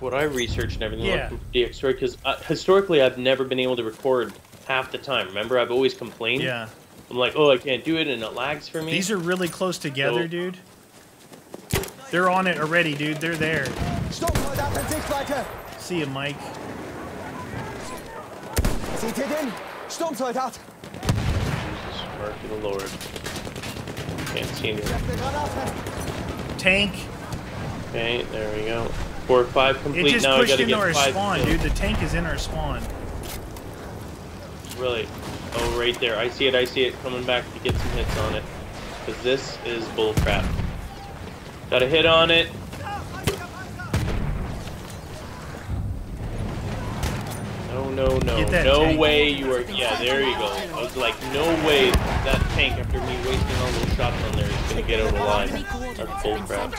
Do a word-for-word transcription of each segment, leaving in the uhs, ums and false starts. what I researched and everything, yeah. Because historically I've never been able to record half the time. Remember, I've always complained. Yeah. I'm like, oh, I can't do it, and it lags for me. These are really close together, so, dude. They're on it already, dude. They're there. Stop that. See you, Mike. See in. Stop that. Jesus, mark of the Lord. Can't see anything. Tank. Okay, there we go. Four, five complete. It just now pushed into our spawn, dude. The tank is in our spawn. Really? Oh, right there. I see it. I see it coming back to get some hits on it. Because this is bull crap. Got a hit on it. No, no, no. No way you are. Yeah, there you go. I was like, no way that tank, after me wasting all those shots on there, is going to get over the line. That's bull crap.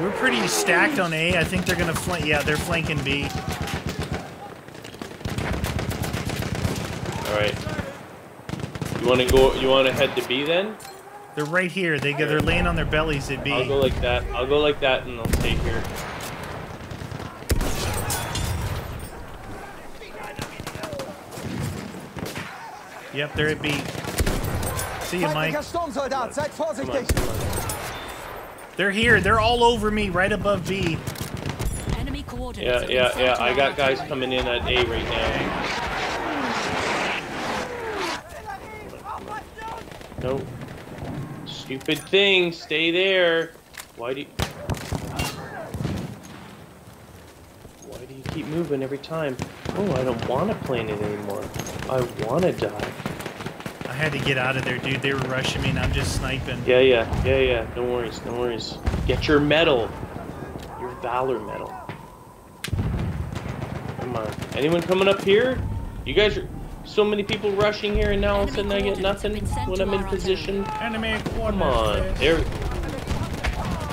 We're pretty stacked on A. I think they're going to flank. Yeah, they're flanking B. Alright. You wanna go you wanna head to B then? They're right here, they go, they're laying on their bellies at B. I'll go like that. I'll go like that and I'll stay here. Yep, they're at B. See you, Mike. They're here, they're all over me, right above B. Yeah, yeah, yeah. I got guys coming in at A right now. No. Stupid thing, stay there. Why do you... Why do you keep moving every time? Oh, I don't want to play it anymore. I want to die. I had to get out of there, dude. They were rushing me and I'm just sniping. Yeah, yeah, yeah, yeah. No worries, no worries. Get your medal. Your Valor medal. Come on. Anyone coming up here? You guys are... So many people rushing here, and now all of a sudden I get nothing when I'm in position. Enemy Come on, there.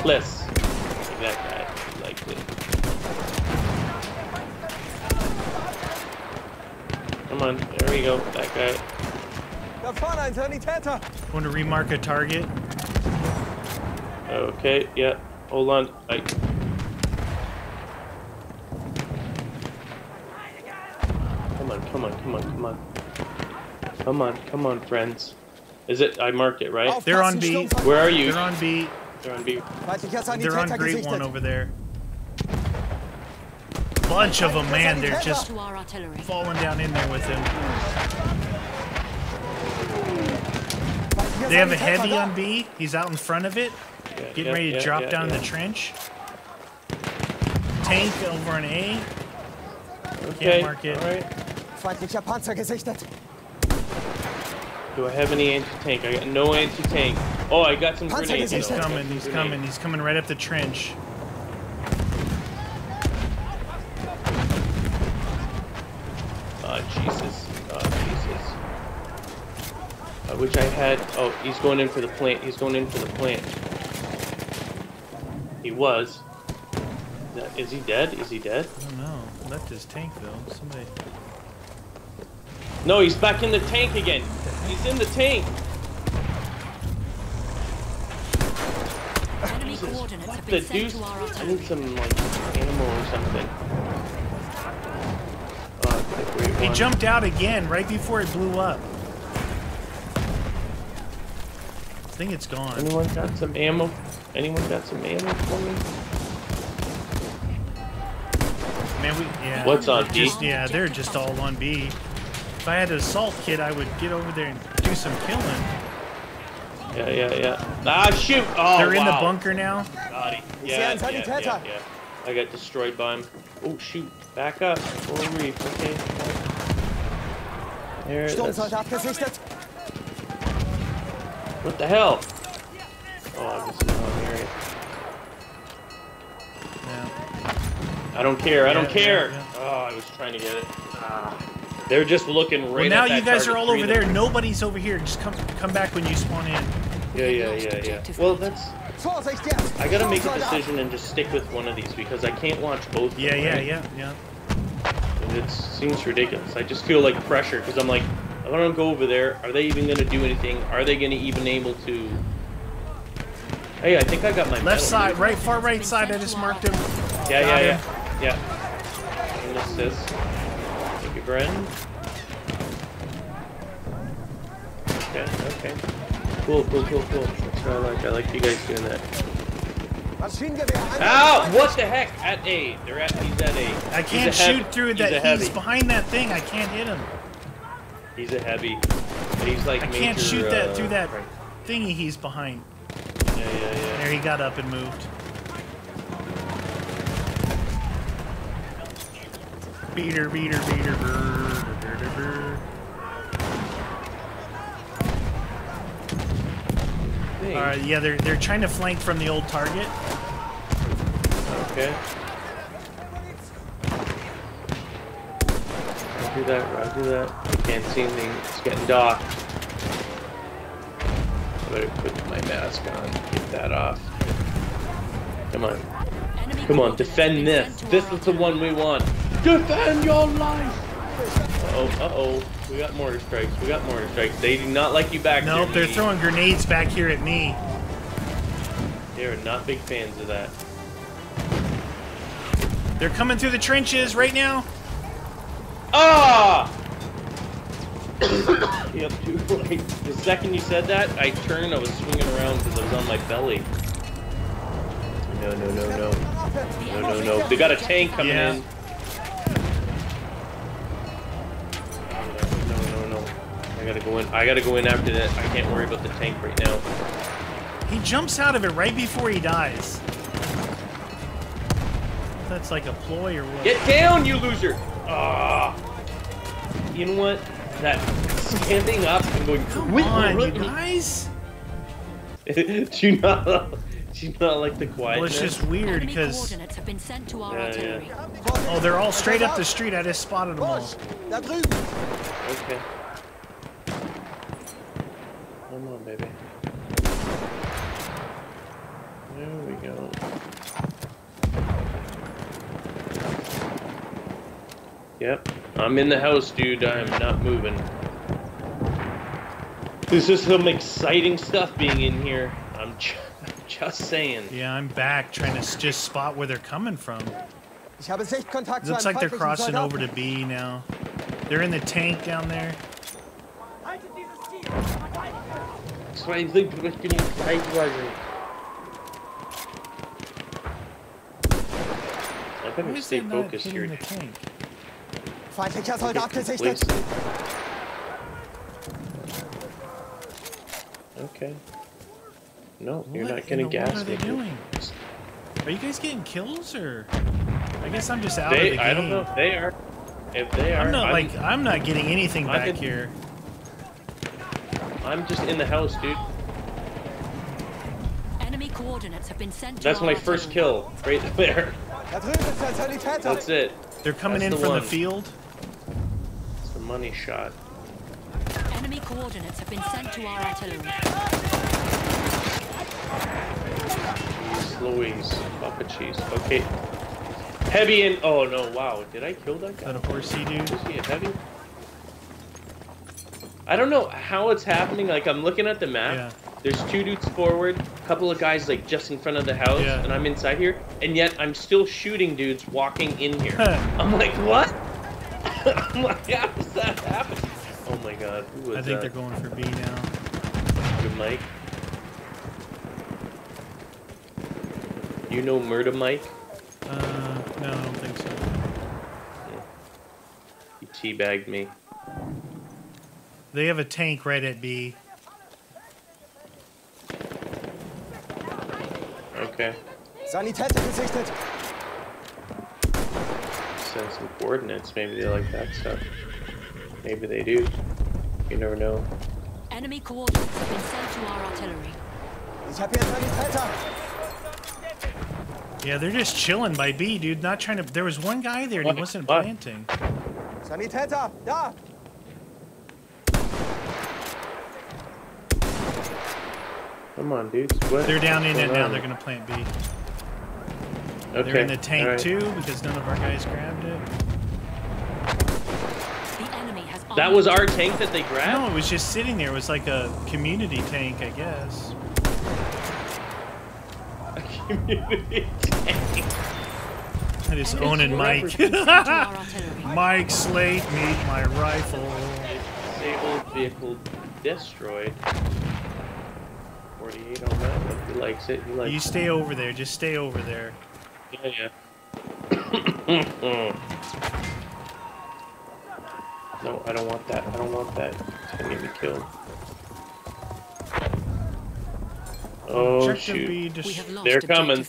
Less. Like that guy, like this. Come on, there we go. That guy. Want to remark a target? Okay, yeah. Hold on. I. Come on, come on, come on. Come on, come on, friends. Is it? I marked it, right? They're on B. Where are you? They're on B. They're on B. They're on Great One over there. Bunch of them, man. They're just falling down in there with them. They have a heavy on B. He's out in front of it. Yeah, getting yeah, ready to yeah, drop yeah, down yeah. in the trench. Tank over on A. Okay, all right. Do I have any anti-tank? I got no anti-tank. Oh, I got some grenades. He's coming, he's coming, he's coming right up the trench. Oh, Jesus. Oh, Jesus. I wish I had... Oh, he's going in for the plant. He's going in for the plant. He was. Is he dead? Is he dead? I don't know. Left his tank, though. Somebody... No, he's back in the tank again. He's in the tank. Jesus, what the deuce? I need some, like, animal or something. Oh, he jumped out again right before it blew up. I think it's gone. Anyone got some ammo? Anyone got some ammo for me? Man, we, yeah, What's on B? Just, yeah, they're just all on B. If I had an assault kit, I would get over there and do some killing. Yeah, yeah, yeah. Ah, shoot! Oh, They're wow. in the bunker now. Got it. Yeah, yeah, yeah, yeah, yeah. I got destroyed by him. Oh, shoot. Back up. Holy reef. Okay. There it is. What the hell? Oh, I'm just in the wrong area. Yeah. I don't care. I don't yeah, care. Yeah, yeah. Oh, I was trying to get it. Ah. They're just looking right well, at that. Now you guys are all over there. Them. Nobody's over here. Just come come back when you spawn in. Yeah, yeah, yeah, yeah. Well, that's... I gotta make a decision and just stick with one of these because I can't launch both of yeah, them. Yeah, right? yeah, yeah, yeah. It seems ridiculous. I just feel like pressure because I'm like, I don't go over there. Are they even going to do anything? Are they going to even able to... Hey, I think I got my left metal. Side, right, far right side. I just marked him. Yeah, got yeah, him. yeah, yeah. And this, this. Thank you, Bren. Yeah. Okay. Cool, cool, cool, cool. That's what I like. I like you guys doing that. Ow! What the heck? At eight. They're at. He's at eight. I can't shoot through that. He's, he's behind that thing. I can't hit him. He's a heavy. But he's like. I major, can't shoot that uh, through that thingy. He's behind. Yeah, yeah, yeah. There, he got up and moved. Beater, beater, beater, brr, brr, brr, brr. All right, yeah, they're they're trying to flank from the old target. Okay. Roger that. Roger that. I can't see anything. It's getting docked. Better put my mask on. Get that off. Come on. Come on. Defend this. This is the one we want. Defend your life. Uh-oh. Uh-oh. We got mortar strikes. We got mortar strikes. They do not like you back nope, here. Nope. They're me. throwing grenades back here at me. They are not big fans of that. They're coming through the trenches right now. Ah! Yep, too late. The second you said that, I turned. I was swinging around because I was on my belly. No, no, no, no, no, no, no. They got a tank coming yeah. in. No, no, no, no. I gotta go in. I gotta go in after that. I can't worry about the tank right now. He jumps out of it right before he dies. That's like a ploy or what? Get down, you loser! Ah. Uh, you know what? That standing up and going, come on, you guys. do you not, do you not like the quiet? Well, it's just weird because. Yeah, yeah. Oh, they're all straight up the street. I just spotted them all. Okay. Come on, baby. There we go. Yep. I'm in the house, dude. I'm not moving. This is some exciting stuff being in here. I'm, ju I'm just saying. Yeah, I'm back trying to just spot where they're coming from. It looks like they're crossing over to B now. They're in the tank down there. I better stay focused here. The tank? Feindlicher Soldat gesichtet. Okay. No, you're what not gonna gas what are me. They doing? Are you guys getting kills or? I guess I'm just out they, of the game. I don't know if they are. If they are, I'm not I'm, like I'm not getting anything I back can, here. I'm just in the house, dude. Enemy coordinates have been sent. That's my first kill, right there. That's it. They're coming That's in the from one. the field. It's the money shot. Enemy coordinates have been sent to our artillery. Louise, Papa Cheese. Okay. Heavy and oh no! Wow, did I kill that guy? Is that a horsey dude? Is he a heavy? I don't know how it's happening. Like I'm looking at the map. Yeah. There's two dudes forward, a couple of guys like just in front of the house, yeah. and I'm inside here, and yet I'm still shooting dudes walking in here. I'm like, what? I'm like, how does that happen? Oh my god, who was that? I think that? they're going for B now. Murder Mike. You know Murder Mike? Uh, no, I don't think so. Yeah. He teabagged me. They have a tank right at B. Okay. Sanität gesichtet. Send some coordinates. Maybe they like that stuff. Maybe they do. You never know. Enemy coordinates have been sent to our artillery. Yeah, they're just chilling by B, dude. Not trying to. There was one guy there and what? he wasn't what? planting. Sanitäter, da. Come on, dudes. What? They're down in it now. They're gonna plant B. Okay. They're in the tank right. too because none of our guys grabbed it. The enemy has that was our tank that they grabbed? No, it was just sitting there. It was like a community tank, I guess. community. I just owning Mike. Mike Slate, meet my rifle. Disabled vehicle destroyed. forty-eight on that. If he likes it, he likes it. You stay over there. Just stay over there. Yeah, yeah. No, I don't want that. I don't want that. It's gonna get me killed. Oh, shoot. They're coming.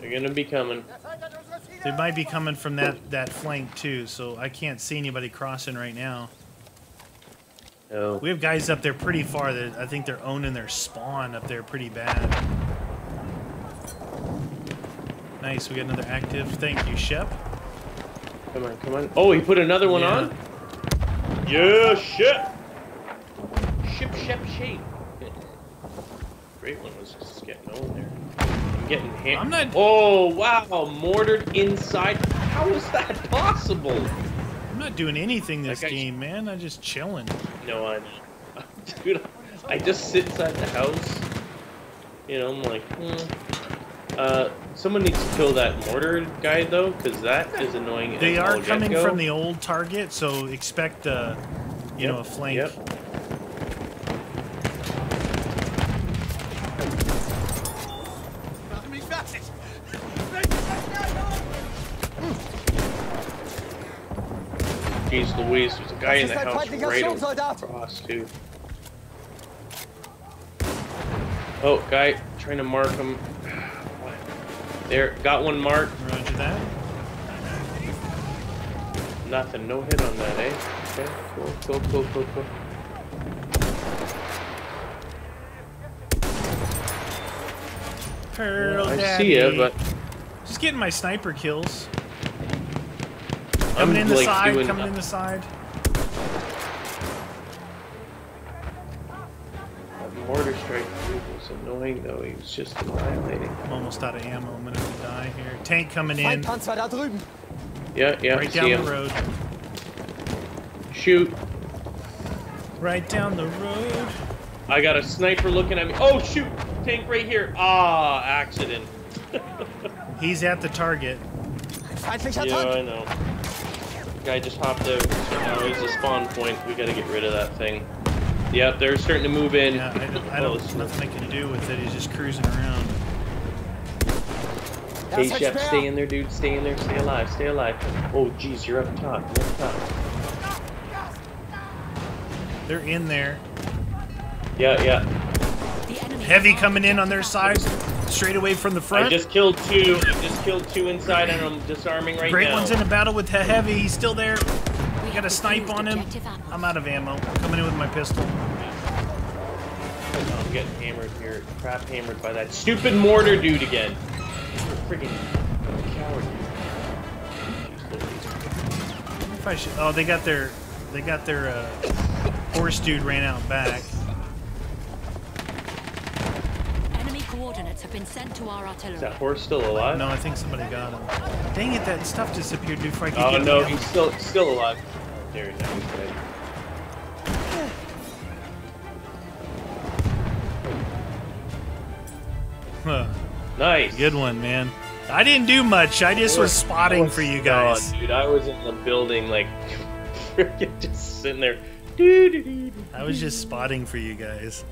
They're gonna be coming. They might be coming from that, that flank, too, so I can't see anybody crossing right now. No. We have guys up there pretty far that I think they're owning their spawn up there pretty bad. Nice, we got another active. Thank you, Shep. Come on, come on. Oh, he put another one yeah. on? Yeah, Shep! Ship, Shep, Shape. Great one was just getting old there. I'm getting hit. I'm not... Oh, wow, mortared inside. How is that possible? I'm not doing anything this like game, I... man. I'm just chilling. No, I'm... Dude, I just sit inside the house. You know, I'm like, hmm. Uh, someone needs to kill that mortar guy, though, because that is annoying. They are coming from the old target, so expect, uh, you yep, know, a flank. Yep. Jeez Louise, there's a guy in the house right across, too. Oh, guy trying to mark him. There, got one mark. Roger that. Nothing, no hit on that, eh? Okay, cool, cool, cool, cool, cool. Pearl well, I Daddy. see it, but just getting my sniper kills. Coming I'm in the like side, coming in the side. Mortar strike was annoying though, he was just annihilating. I'm almost out of ammo, I'm gonna die here. Tank coming in. Yeah, yeah, right down the road. Shoot. Right down the road. I got a sniper looking at me. Oh shoot! Tank right here. Ah, accident. He's at the target. Yeah, I know. The guy just hopped out. So now he's the spawn point. We gotta get rid of that thing. Yep, they're starting to move in. Yeah, I don't, I don't nothing I can do with it. He's just cruising around. Hey, Shep, stay in there, dude. Stay in there. Stay alive. Stay alive. Oh, jeez, you're up top. You're up top. They're in there. Yeah, yeah. Heavy coming in on their side, straight away from the front. I just killed two. I just killed two inside, and I'm disarming right Great now. Great one's in a battle with the heavy. He's still there. I got a snipe on him. I'm out of ammo. I'm coming in with my pistol. Oh, I'm getting hammered here. Crap hammered by that stupid mortar dude again. Freaking coward. If I should, oh, they got their, they got their uh, horse dude ran out back. Enemy coordinates have been sent to our artillery. Is that horse still alive? No, I think somebody got him. Dang it! That stuff disappeared before I could oh, get no, him. Oh no, he's still still alive. There, that was good. Huh. Nice. Good one, man. I didn't do much. I just was spotting for you guys. God, dude, I was in the building, like, freaking just sitting there. I was just spotting for you guys.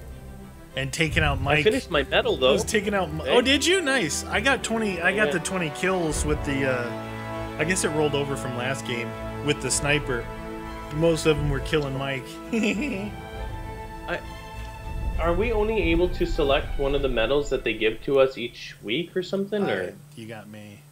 And taking out Mike. I finished my medal, though. I was taking out Mike. Oh, did you? Nice. I got twenty. I got yeah. the twenty kills with the, uh, I guess it rolled over from last game with the sniper. Most of them were killing Mike. I, are we only able to select one of the medals that they give to us each week or something? Or? Uh, you got me.